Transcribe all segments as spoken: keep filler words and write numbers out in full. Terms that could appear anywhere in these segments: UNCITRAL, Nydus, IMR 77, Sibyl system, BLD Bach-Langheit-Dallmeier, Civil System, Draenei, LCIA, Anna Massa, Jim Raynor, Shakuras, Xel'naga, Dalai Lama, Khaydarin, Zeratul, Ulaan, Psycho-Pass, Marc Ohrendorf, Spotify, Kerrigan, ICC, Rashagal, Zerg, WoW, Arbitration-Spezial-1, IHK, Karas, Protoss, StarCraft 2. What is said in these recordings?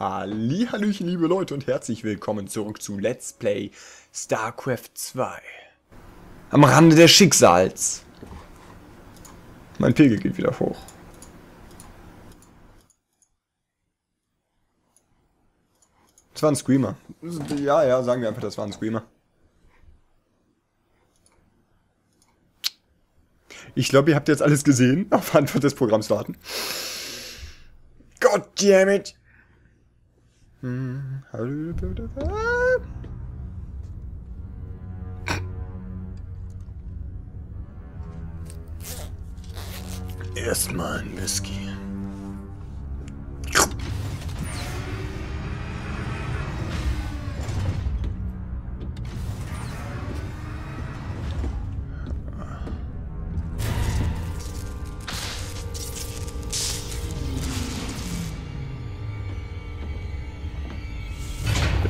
Hallihallöchen, liebe Leute, und herzlich willkommen zurück zu Let's Play StarCraft zwei. Am Rande des Schicksals. Mein Pegel geht wieder hoch. Das war ein Screamer. Ja, ja, sagen wir einfach, das war ein Screamer. Ich glaube, ihr habt jetzt alles gesehen. Auf Antwort des Programms warten. Goddammit! Hm. Erstmal ein Whisky.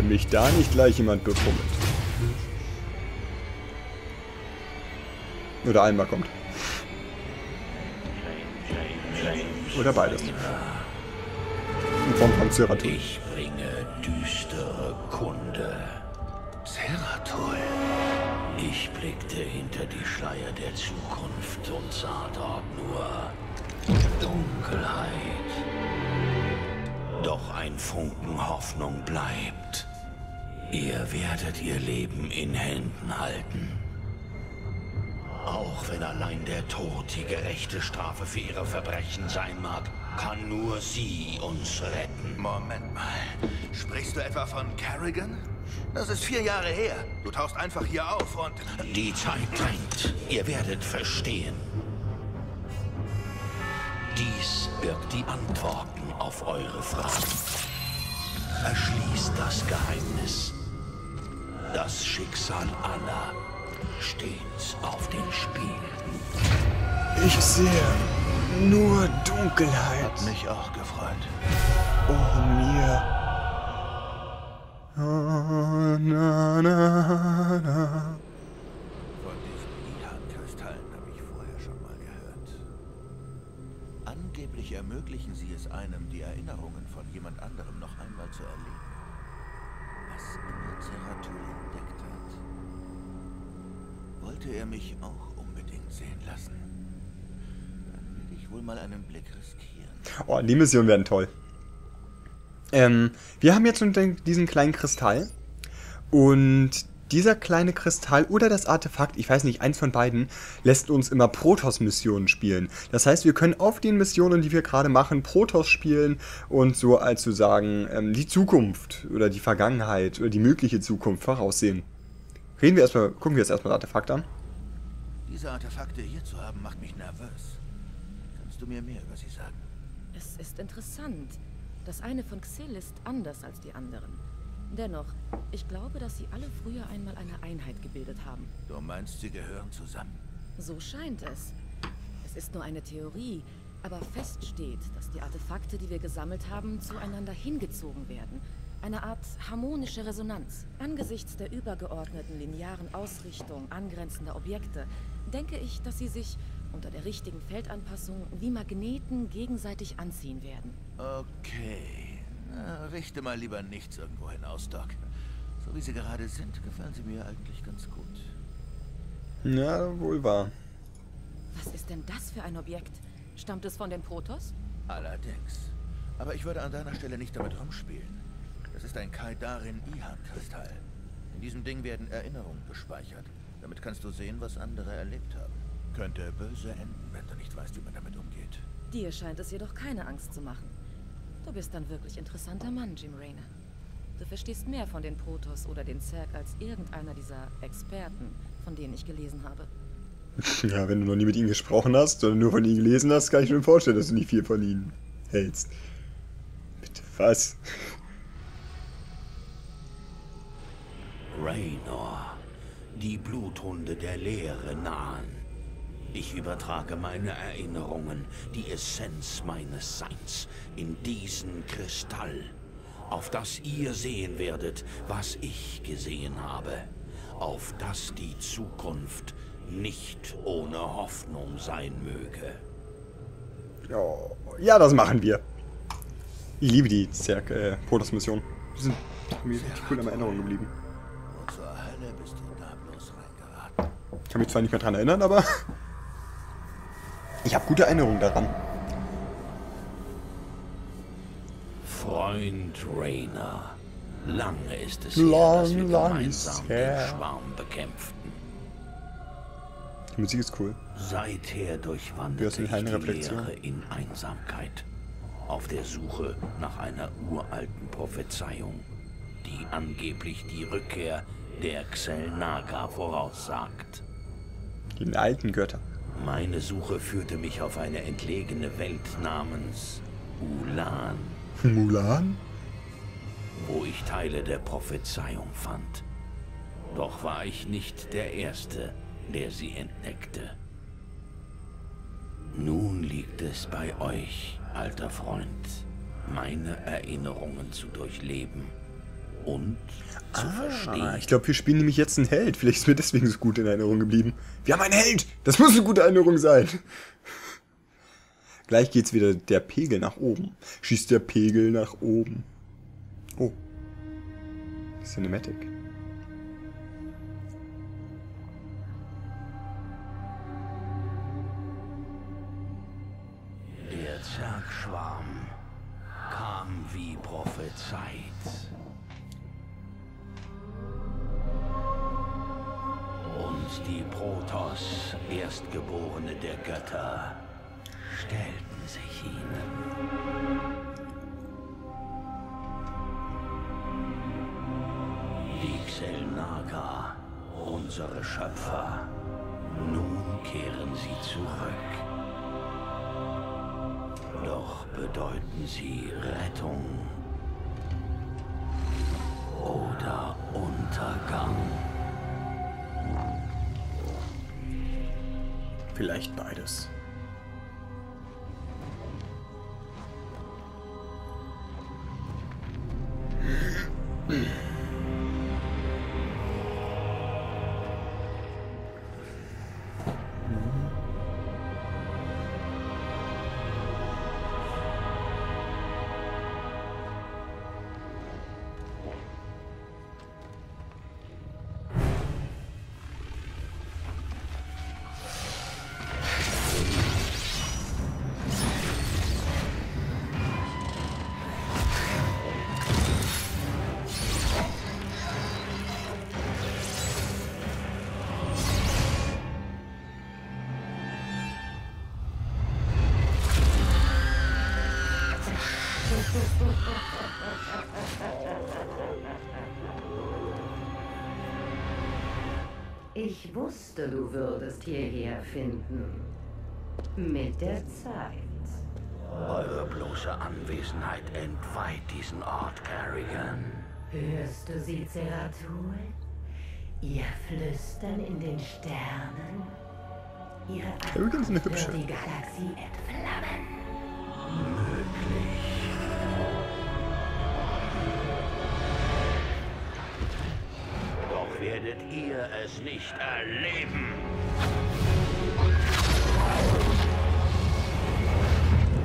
Mich da nicht gleich jemand befummelt. Oder einmal kommt. Oder beides. In Form von Zeratul. Ich bringe düstere Kunde. Zeratul. Ich blickte hinter die Schleier der Zukunft und sah dort nur Dunkelheit. Doch ein Funken Hoffnung bleibt. Ihr werdet ihr Leben in Händen halten. Auch wenn allein der Tod die gerechte Strafe für ihre Verbrechen sein mag, kann nur sie uns retten. Moment mal. Sprichst du etwa von Kerrigan? Das ist vier Jahre her. Du tauchst einfach hier auf und... Die Zeit drängt. Ihr werdet verstehen. Dies birgt die Antworten auf eure Fragen. Erschließt das Geheimnis. Das Schicksal aller steht auf dem Spiel. Ich sehe nur Dunkelheit. Hat mich auch gefreut. Oh, mir. Oh, na, na, na. Von diesen Ulaan-Kristallen habe ich vorher schon mal gehört. Angeblich ermöglichen sie es einem, die Erinnerungen von jemand anderem noch einmal zu erleben. Was immer Zeratul entdeckt hat. Wollte er mich auch unbedingt sehen lassen. Dann will ich wohl mal einen Blick riskieren. Oh, die Missionen werden toll. Ähm, wir haben jetzt diesen kleinen Kristall. Und dieser kleine Kristall oder das Artefakt, ich weiß nicht, eins von beiden, lässt uns immer Protoss-Missionen spielen. Das heißt, wir können auf den Missionen, die wir gerade machen, Protoss spielen und so als zu sagen, ähm, die Zukunft oder die Vergangenheit oder die mögliche Zukunft voraussehen. Reden wir erstmal, gucken wir jetzt erstmal Artefakt an. Diese Artefakte hier zu haben, macht mich nervös. Kannst du mir mehr über sie sagen? Es ist interessant. Das eine von Xel ist anders als die anderen. Dennoch, ich glaube, dass sie alle früher einmal eine Einheit gebildet haben. Du meinst, sie gehören zusammen? So scheint es. Es ist nur eine Theorie, aber fest steht, dass die Artefakte, die wir gesammelt haben, zueinander hingezogen werden. Eine Art harmonische Resonanz. Angesichts der übergeordneten linearen Ausrichtung angrenzender Objekte denke ich, dass sie sich unter der richtigen Feldanpassung wie Magneten gegenseitig anziehen werden. Okay. Na, richte mal lieber nichts irgendwo hinaus, Doc. So wie sie gerade sind, gefallen sie mir eigentlich ganz gut. Na, wohl wahr. Was ist denn das für ein Objekt? Stammt es von den Protoss? Allerdings. Aber ich würde an deiner Stelle nicht damit rumspielen. Es ist ein Khaydarin-Ihan-Kristall. In diesem Ding werden Erinnerungen gespeichert. Damit kannst du sehen, was andere erlebt haben. Könnte böse enden, wenn du nicht weißt, wie man damit umgeht. Dir scheint es jedoch keine Angst zu machen. Du bist ein wirklich interessanter Mann, Jim Raynor. Du verstehst mehr von den Protoss oder den Zerg als irgendeiner dieser Experten, von denen ich gelesen habe. Ja, wenn du noch nie mit ihnen gesprochen hast, sondern nur von ihnen gelesen hast, kann ich mir vorstellen, dass du nicht viel von ihnen hältst. Bitte, was? Raynor, die Bluthunde der Leere nahen. Ich übertrage meine Erinnerungen, die Essenz meines Seins, in diesen Kristall, auf das ihr sehen werdet, was ich gesehen habe, auf das die Zukunft nicht ohne Hoffnung sein möge. Oh, ja, das machen wir. Ich liebe die Zerg, äh, Protoss-Mission. Die sind mir richtig cool in meiner Erinnerung geblieben. Ich kann mich zwar nicht mehr dran erinnern, aber ich habe gute Erinnerungen daran. Freund Raynor, lange ist es her, dass wir gemeinsam den Schwarm bekämpften. Die Musik ist cool. Seither durchwanderte ich die Leere in Einsamkeit, auf der Suche nach einer uralten Prophezeiung, die angeblich die Rückkehr der Xel'naga voraussagt. Den alten Götter. Meine Suche führte mich auf eine entlegene Welt namens Ulaan. Ulaan? Wo ich Teile der Prophezeiung fand. Doch war ich nicht der Erste, der sie entdeckte. Nun liegt es bei euch, alter Freund, meine Erinnerungen zu durchleben und zu ah, verstehen. Ich glaube, wir spielen nämlich jetzt einen Held. Vielleicht ist mir deswegen so gut in Erinnerung geblieben. Wir haben einen Held! Das muss eine gute Erinnerung sein! Gleich geht's wieder der Pegel nach oben. Schießt der Pegel nach oben. Oh. Cinematic. Der Zergschwarm kam wie prophezeit. Und die Protoss, Erstgeborene der Götter, stellten sich ihnen. Die Xel'naga, unsere Schöpfer, nun kehren sie zurück. Doch bedeuten sie Rettung oder Untergang. Vielleicht beides. Ich wusste, du würdest hierher finden. Mit der Zeit. Eure bloße Anwesenheit entweiht diesen Ort, Kerrigan. Hörst du sie, Zeratul? Ihr Flüstern in den Sternen? Ihr Kerrigan ist eine hübsche. Die Galaxie entflammen. Möglich. Werdet ihr es nicht erleben?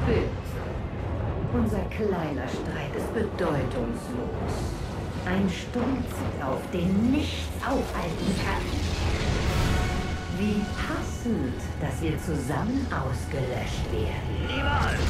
Bitte. Unser kleiner Streit ist bedeutungslos. Ein Sturm zieht auf, den nichts aufhalten kann. Wie passend, dass wir zusammen ausgelöscht werden. Niemals!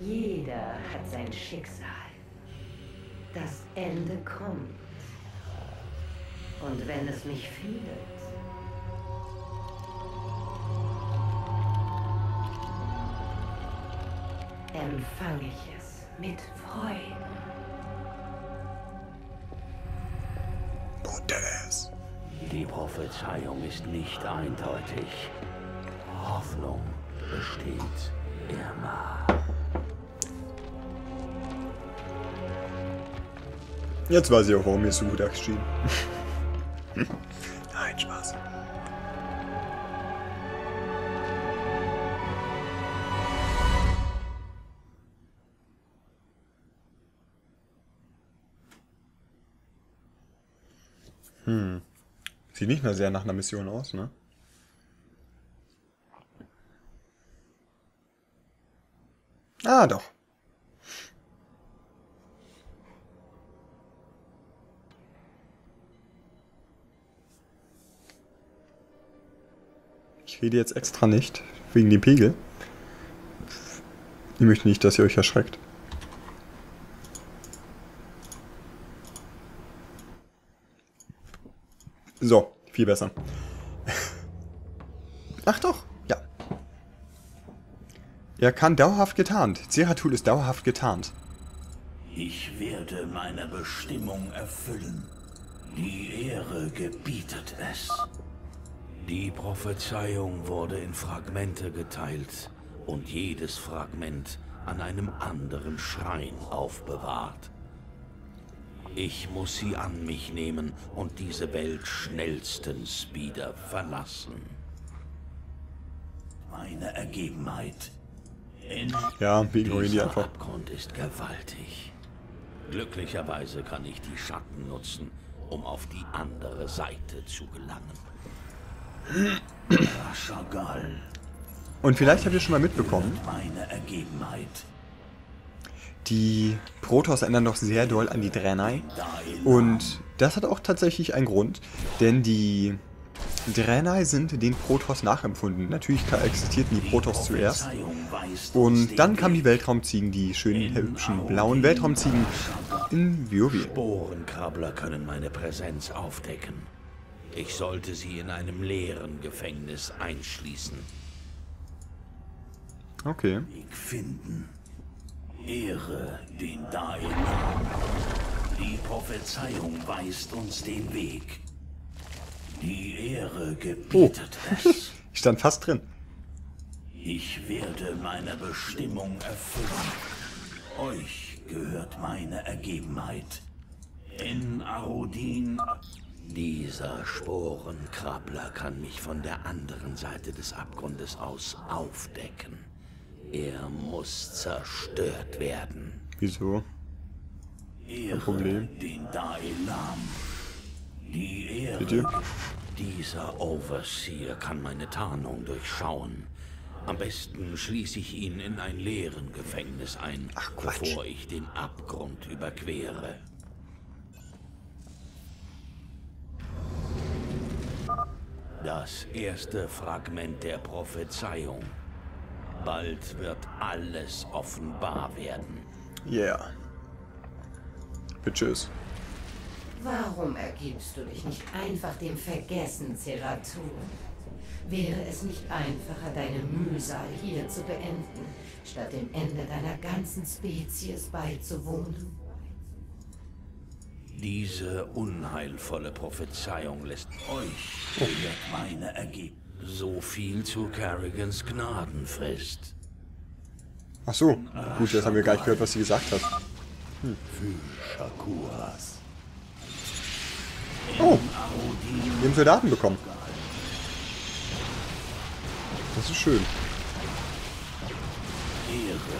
Jeder hat sein Schicksal. Das Ende kommt. Und wenn es mich findet, empfange ich es mit Freude. Protoss. Die Prophezeiung ist nicht eindeutig. Hoffnung besteht immer. Jetzt weiß ich auch, warum mir so gut erschien. Nein, Spaß. Hm. Sieht nicht mehr sehr nach einer Mission aus, ne? Ah, doch. Ich rede jetzt extra nicht, wegen dem Pegel. Ich möchte nicht, dass ihr euch erschreckt. So, viel besser. Ach doch, ja. Er kann dauerhaft getarnt. Zeratul ist dauerhaft getarnt. Ich werde meine Bestimmung erfüllen. Die Ehre gebietet es. Die Prophezeiung wurde in Fragmente geteilt und jedes Fragment an einem anderen Schrein aufbewahrt. Ich muss sie an mich nehmen und diese Welt schnellstens wieder verlassen. Meine Ergebenheit in ja, dieser einfach. Abgrund ist gewaltig. Glücklicherweise kann ich die Schatten nutzen, um auf die andere Seite zu gelangen. Und vielleicht habt ihr schon mal mitbekommen, meine Ergebenheit. Die Protoss erinnern doch sehr doll an die Draenei und das hat auch tatsächlich einen Grund, denn die Draenei sind den Protoss nachempfunden. Natürlich existierten die Protoss zuerst und dann kamen die Weltraumziegen, die schönen, hübschen, blauen Weltraumziegen in WoW. Sporenkabler können meine Präsenz aufdecken. Ich sollte sie in einem leeren Gefängnis einschließen. Okay. Finden. Ehre den Dain. Die Prophezeiung weist uns den Weg. Die Ehre gebietet oh. es. Ich stand fast drin. Ich werde meine Bestimmung erfüllen. Euch gehört meine Ergebenheit. In Arodin. Dieser Sporenkrabbler kann mich von der anderen Seite des Abgrundes aus aufdecken. Er muss zerstört werden. Wieso? Kein Problem. Den Dalai Lama. Die Ehre. Bitte? Dieser Overseer kann meine Tarnung durchschauen. Am besten schließe ich ihn in ein leeren Gefängnis ein, Ach, bevor ich den Abgrund überquere. Das erste Fragment der Prophezeiung. Bald wird alles offenbar werden. Yeah. Bitches. Warum ergibst du dich nicht einfach dem Vergessen, Zeratul? Wäre es nicht einfacher, deine Mühsal hier zu beenden, statt dem Ende deiner ganzen Spezies beizuwohnen? Diese unheilvolle Prophezeiung lässt euch oh. meine Ergebnisse. So viel zu Kerrigans Gnadenfrist. Ach so, gut, jetzt haben wir gar nicht gehört, was sie gesagt hat. Hm. Für Shakuras. Oh, wir haben Soldaten bekommen. Das ist schön. Ehre,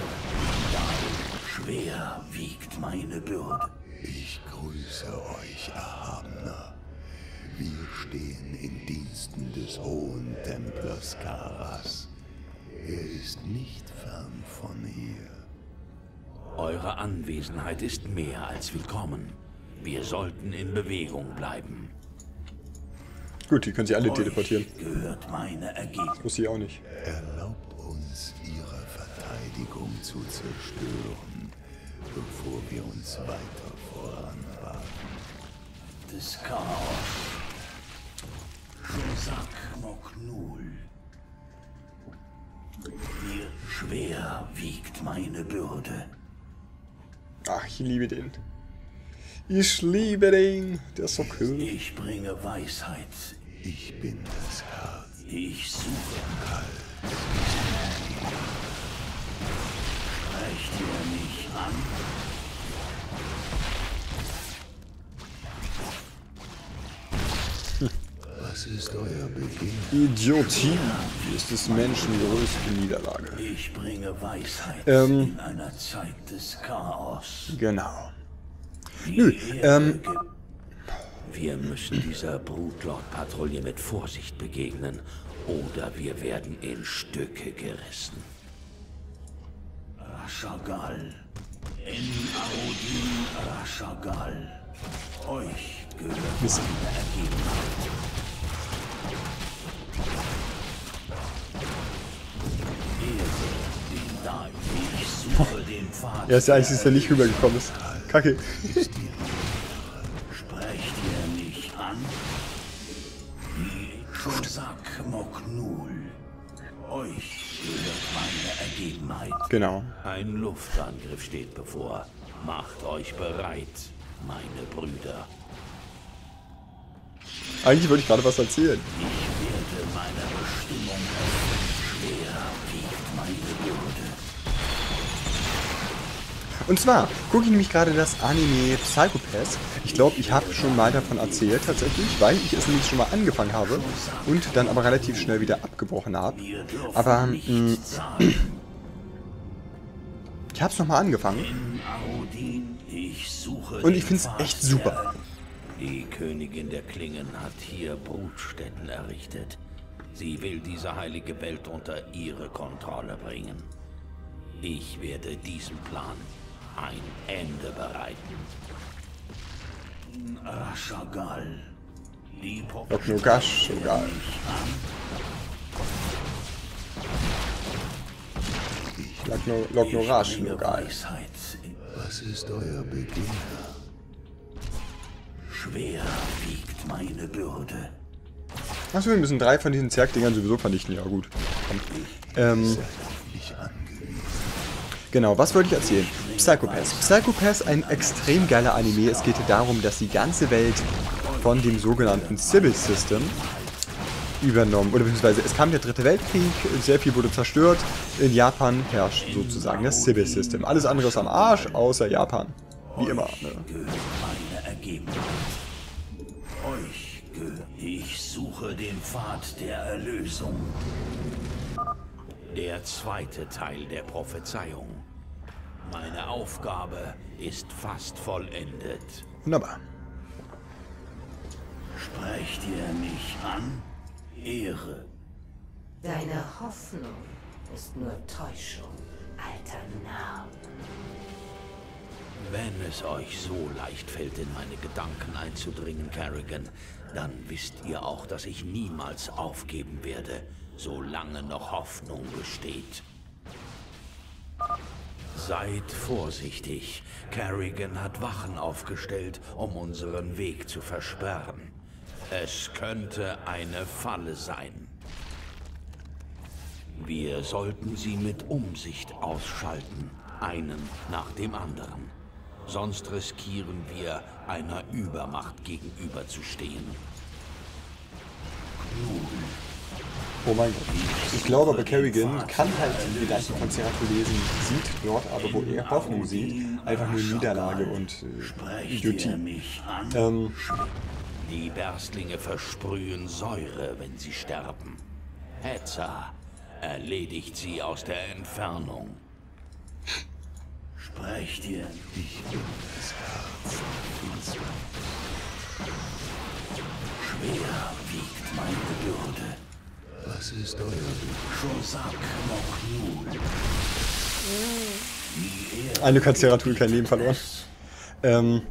schwer wiegt meine Bürde. Ich grüße euch, Erhabener. Wir stehen in Diensten des hohen Templers Karas. Er ist nicht fern von hier. Eure Anwesenheit ist mehr als willkommen. Wir sollten in Bewegung bleiben. Gut, die können sie alle teleportieren. Gehört meine Ergebnisse. Das wusste ich auch nicht. Erlaubt uns, ihre Verteidigung zu zerstören, bevor wir uns weiter voranwagen. Des Chaos. Mir schwer wiegt meine Bürde. Ach, ich liebe den. Ich liebe den. Der ist so cool. Ich bringe Weisheit. Ich bin das Herz. Ich suche Halt. Sprecht ihr mich an? Was ist euer Beginn? Idiotie ist des Menschen größte Niederlage. Ich bringe Weisheit ähm, in einer Zeit des Chaos. Genau. Nö, ähm... Wir müssen dieser Brutlord-Patrouille mit Vorsicht begegnen, oder wir werden in Stücke gerissen. Rashagal. In Audin Rashagal. Euch gehört meine Ergebenheit. Er ist der Einzige, der nicht rübergekommen ist. Kacke. Sprecht ihr mich an? Die Kosak Moknul. Euch gehört meine Ergebenheit. Genau. Ein Luftangriff steht bevor. Macht euch bereit, meine Brüder. Eigentlich wollte ich gerade was erzählen. Ich werde meiner Bestimmung schwer wiegt meine Würde. Und zwar gucke ich nämlich gerade das Anime Psycho-Pass. Ich glaube, ich habe schon mal davon erzählt, tatsächlich, weil ich es nämlich schon mal angefangen habe und dann aber relativ schnell wieder abgebrochen habe. Aber mh, ich habe es nochmal angefangen und ich finde es echt super. Die Königin der Klingen hat hier Brutstätten errichtet. Sie will diese heilige Welt unter ihre Kontrolle bringen. Ich werde diesem Plan ein Ende bereiten. Rashagal. Rashagal. Rashagal. Was ist euer Beginn? Schwer wiegt meine Bürde. Achso, wir müssen drei von diesen Zerg-Dingern sowieso vernichten. Ja gut. Ähm. Genau, was wollte ich erzählen? Psycho-Pass. Psycho-Pass, ein extrem geiler Anime. Es geht darum, dass die ganze Welt von dem sogenannten Civil System übernommen, oder beziehungsweise es kam der dritte Weltkrieg, sehr viel wurde zerstört, in Japan herrscht sozusagen das Civil System. Alles andere ist am Arsch, außer Japan. Wie immer. Ne? Ich suche den Pfad der Erlösung. Der zweite Teil der Prophezeiung. Meine Aufgabe ist fast vollendet. Wunderbar. Sprecht ihr mich an? Ehre. Deine Hoffnung ist nur Täuschung, alter Narr. Wenn es euch so leicht fällt, in meine Gedanken einzudringen, Kerrigan, dann wisst ihr auch, dass ich niemals aufgeben werde. Solange noch Hoffnung besteht. Seid vorsichtig. Kerrigan hat Wachen aufgestellt, um unseren Weg zu versperren. Es könnte eine Falle sein. Wir sollten sie mit Umsicht ausschalten, einen nach dem anderen. Sonst riskieren wir, einer Übermacht gegenüberzustehen. Nun. Oh mein Gott. Ich glaube aber, Kerrigan kann halt die Gedanken von Zeratul lesen, sieht dort aber, wo er Hoffnung sieht, einfach nur Niederlage und äh, Idiotie. Ähm, die Berstlinge versprühen Säure, wenn sie sterben. Hetzer erledigt sie aus der Entfernung. Sprecht ihr nicht um das Herz. Schwer wiegt meine Bürde. Was ist euer Beginn? Eine hat Zeratul kein Leben verloren. Ähm.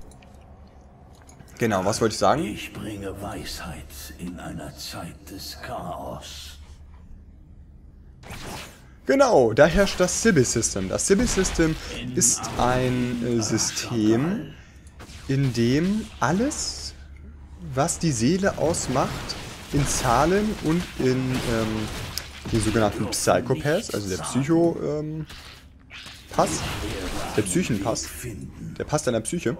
Genau, was wollte ich sagen? Ich bringe Weisheit in einer Zeit des Chaos. Genau, da herrscht das Sibyl System. Das Sibyl System ist ein System, in dem alles, was die Seele ausmacht, in Zahlen und in ähm, den sogenannten Psycho-Pass, also der Psycho-Pass, ähm, Pass, der Psychenpass, der Pass deiner Psyche,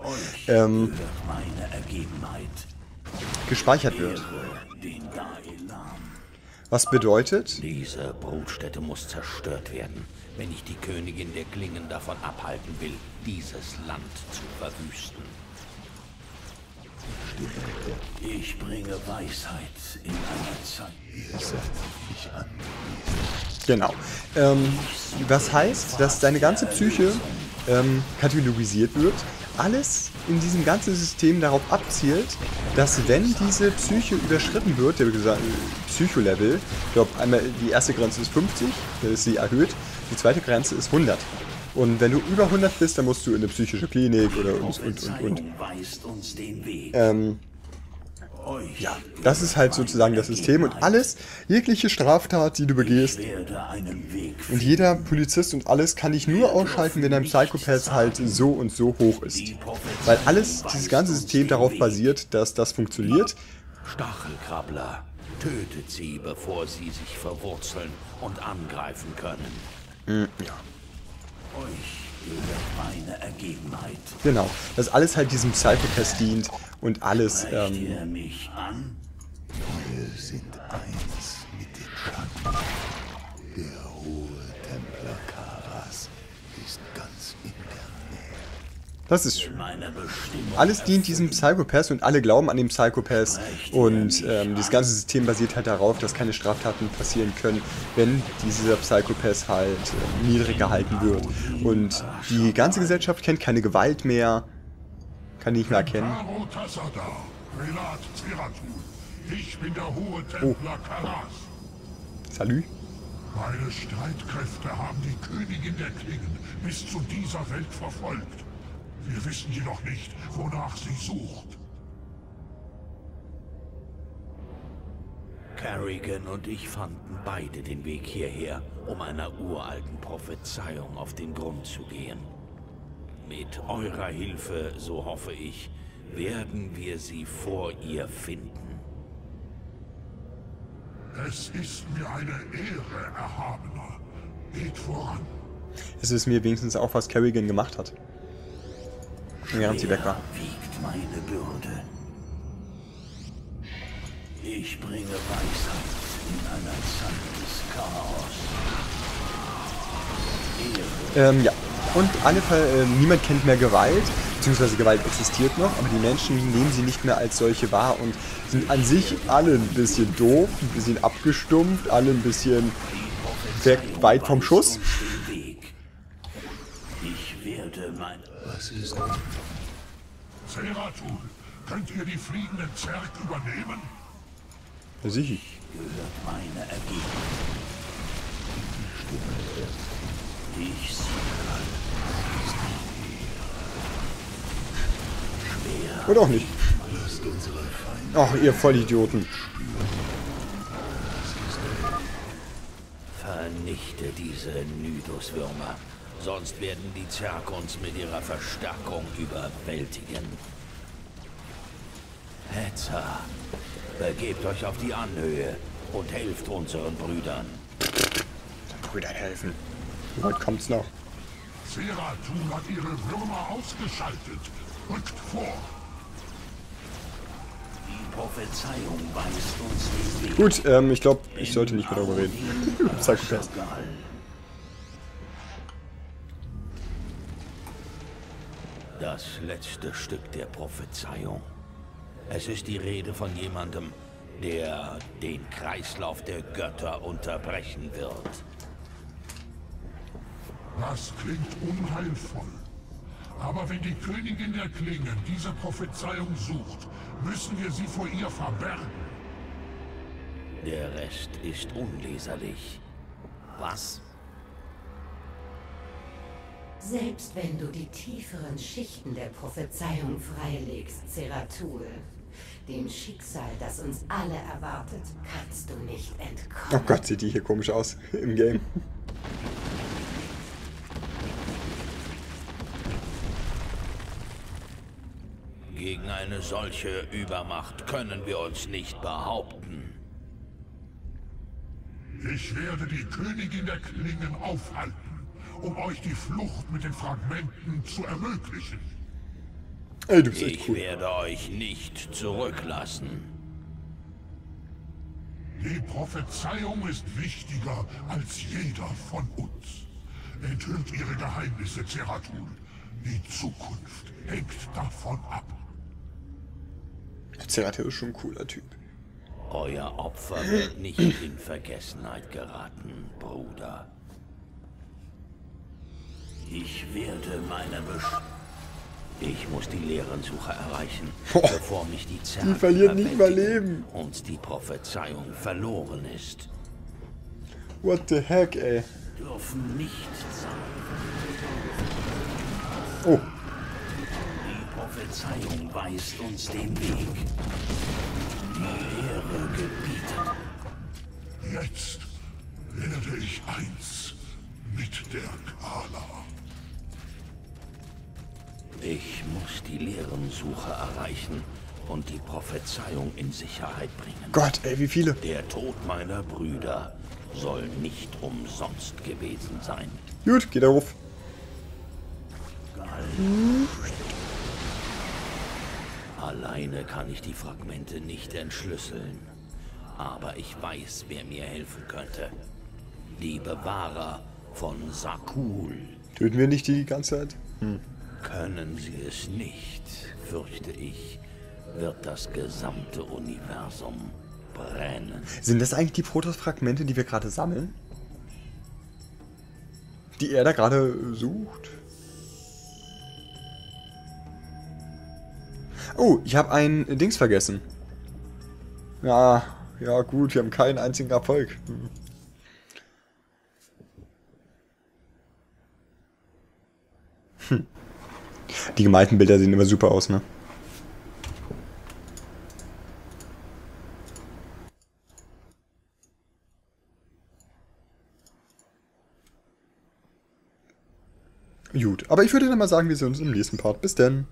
ähm, gespeichert wird. Was bedeutet? Diese Brutstätte muss zerstört werden, wenn ich die Königin der Klingen davon abhalten will, dieses Land zu verwüsten. Ich bringe Weisheit in einer Zeit. Genau. Ähm, das heißt, dass deine ganze Psyche ähm, kategorisiert wird. Alles in diesem ganzen System darauf abzielt, dass wenn diese Psyche überschritten wird, der Psycho-Level, ich glaube, einmal die erste Grenze ist fünfzig, dann ist sie erhöht, die zweite Grenze ist hundert. Und wenn du über hundert bist, dann musst du in eine psychische Klinik oder und, und, und, und. Ähm, ja, das ist halt sozusagen das System und alles, jegliche Straftat, die du begehst und jeder Polizist und alles kann dich nur ausschalten, wenn dein Psycho-Pass halt so und so hoch ist. Weil alles, dieses ganze System darauf basiert, dass das funktioniert. Stachelkrabbler, tötet sie, bevor sie sich verwurzeln und angreifen können. Mhm, ja. Meine Ergebenheit. Genau, dass alles halt diesem Psycho-Pass dient und alles. Ähm, mich an? Wir sind eins mit den Schatten. Der hohe Templer Karas ist ganz in der Nähe. Das ist schön. Alles dient diesem Psycho-Pass und alle glauben an den Psycho-Pass und ähm, das ganze System basiert halt darauf, dass keine Straftaten passieren können, wenn dieser Psycho-Pass halt äh, niedrig gehalten wird. Und die ganze Gesellschaft kennt keine Gewalt mehr, kann die nicht mehr erkennen. Ich bin der hohe Templer Karas. Salü. Meine Streitkräfte haben die Königin der Klingen bis zu dieser Welt verfolgt. Wir wissen jedoch nicht, wonach sie sucht. Kerrigan und ich fanden beide den Weg hierher, um einer uralten Prophezeiung auf den Grund zu gehen. Mit eurer Hilfe, so hoffe ich, werden wir sie vor ihr finden. Es ist mir eine Ehre, Erhabener. Geht voran. Es ist mir wenigstens auch, was Kerrigan gemacht hat. Während sie weg war. Wiegt meine Bürde. Ich bringe Weisheit in einer Zeit des Chaos. Ähm, ja. Und alle äh, niemand kennt mehr Gewalt, beziehungsweise Gewalt existiert noch, aber die Menschen nehmen sie nicht mehr als solche wahr und sind an sich alle ein bisschen doof, ein bisschen abgestumpft, alle ein bisschen weg, weit vom Schuss. Ich werde mein... Was ist das? Zeratul, könnt ihr die fliegenden Zerg übernehmen? Ja, sicher. Gehört meine Ergebung. Ich sehe schwer. Oder auch nicht. Ach, ihr Vollidioten. Vernichte diese Nydoswürmer. Sonst werden die Zerg uns mit ihrer Verstärkung überwältigen. Hetzer, begebt euch auf die Anhöhe und helft unseren Brüdern. Brüdern helfen. Heute kommt's noch. Zeratul hat ihre Würmer ausgeschaltet. Rückt vor. Die Prophezeiung weist uns den Weg. Gut, ähm, ich glaube, ich sollte nicht mehr darüber reden. Zeig fest. Das letzte Stück der Prophezeiung. Es ist die Rede von jemandem, der den Kreislauf der Götter unterbrechen wird. Das klingt unheilvoll. Aber wenn die Königin der Klingen diese Prophezeiung sucht, müssen wir sie vor ihr verbergen. Der Rest ist unleserlich. Was? Selbst wenn du die tieferen Schichten der Prophezeiung freilegst, Zeratul, dem Schicksal, das uns alle erwartet, kannst du nicht entkommen. Oh Gott, sieht die hier komisch aus im Game. Gegen eine solche Übermacht können wir uns nicht behaupten. Ich werde die Königin der Klingen aufhalten. um euch die Flucht mit den Fragmenten zu ermöglichen. Ey, du bist echt cool. Ich werde euch nicht zurücklassen. Die Prophezeiung ist wichtiger als jeder von uns. Enthüllt ihre Geheimnisse, Zeratul. Die Zukunft hängt davon ab. Zeratul ist schon ein cooler Typ. Euer Opfer wird nicht in Vergessenheit geraten, Bruder. Ich werde meine Bestimmung. Ich muss die Lehrensucher erreichen, oh, bevor mich die Zerg verliert nicht mal Leben und die Prophezeiung verloren ist. What the heck, ey? Dürfen nicht sein. Oh. Die Prophezeiung weist uns den Weg. Die Lehre gebietet. Jetzt werde ich eins mit der Kala. Ich muss die Lehrensuche erreichen und die Prophezeiung in Sicherheit bringen. Gott, ey, wie viele? Der Tod meiner Brüder soll nicht umsonst gewesen sein. Gut, geht auf. Mhm. Alleine kann ich die Fragmente nicht entschlüsseln. Aber ich weiß, wer mir helfen könnte. Die Bewahrer von Zeratul. Töten wir nicht die ganze Zeit? Hm. Können sie es nicht, fürchte ich, wird das gesamte Universum brennen. Sind das eigentlich die Protoss-Fragmente, die wir gerade sammeln? Die er da gerade sucht? Oh, ich habe ein Dings vergessen. Ja, ja gut, wir haben keinen einzigen Erfolg. Hm. Hm. Die gemalten Bilder sehen immer super aus, ne? Gut, aber ich würde dann mal sagen, wir sehen uns im nächsten Part. Bis dann!